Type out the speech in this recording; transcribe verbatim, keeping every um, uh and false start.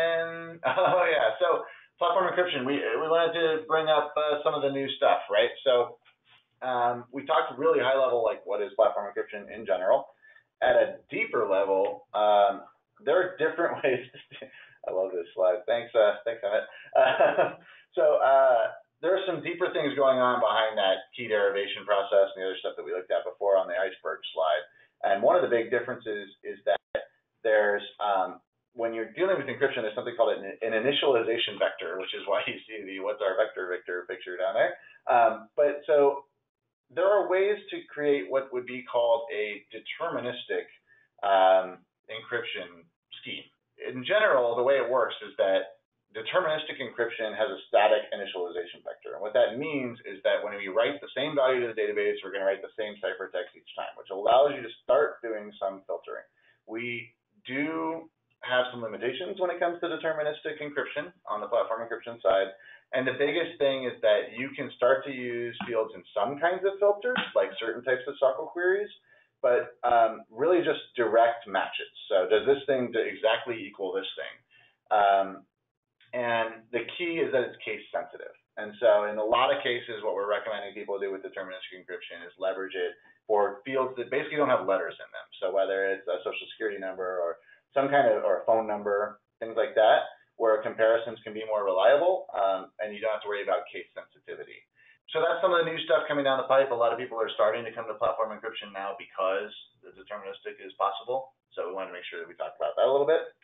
And oh yeah, so platform encryption. We we wanted to bring up uh, some of the new stuff, right? So um, we talked really high level, like what is platform encryption in general. At a deeper level, um, there are different ways. To, I love this slide. Thanks, uh, thanks, Ahmed. Uh, so uh, there are some deeper things going on behind that key derivation process and the other stuff that we looked at before on the iceberg slide. And one of the big differences is that there's um, when you're dealing with encryption, there's something called an, an initialization vector, which is why you see the what's our vector Victor picture down there. Um, but so there are ways to create what would be called a deterministic um, encryption scheme. In general, the way it works is that deterministic encryption has a static initialization vector. And what that means is that when we write the same value to the database, we're going to write the same ciphertext each time, which allows you to start doing some filtering. We do have some limitations when it comes to deterministic encryption on the platform encryption side. And the biggest thing is that you can start to use fields in some kinds of filters, like certain types of S O C L queries, but um, really just direct matches. So does this thing exactly equal this thing? Um, and the key is that it's case sensitive. And so in a lot of cases, what we're recommending people do with deterministic encryption is leverage it for fields that basically don't have letters in them. So whether it's a social security number or some kind of, or a phone number, things like that, where comparisons can be more reliable um, and you don't have to worry about case sensitivity. So that's some of the new stuff coming down the pipe. A lot of people are starting to come to platform encryption now because the deterministic is possible. So we wanted to make sure that we talked about that a little bit.